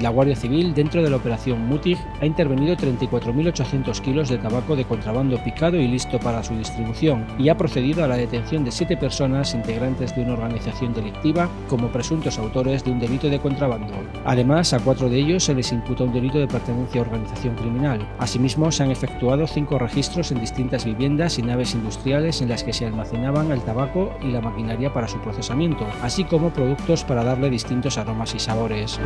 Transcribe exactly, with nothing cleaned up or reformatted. La Guardia Civil, dentro de la Operación Mutig, ha intervenido treinta y cuatro mil ochocientos kilos de tabaco de contrabando picado y listo para su distribución, y ha procedido a la detención de siete personas integrantes de una organización delictiva como presuntos autores de un delito de contrabando. Además, a cuatro de ellos se les imputa un delito de pertenencia a organización criminal. Asimismo, se han efectuado cinco registros en distintas viviendas y naves industriales en las que se almacenaban el tabaco y la maquinaria para su procesamiento, así como productos para darle distintos aromas y sabores.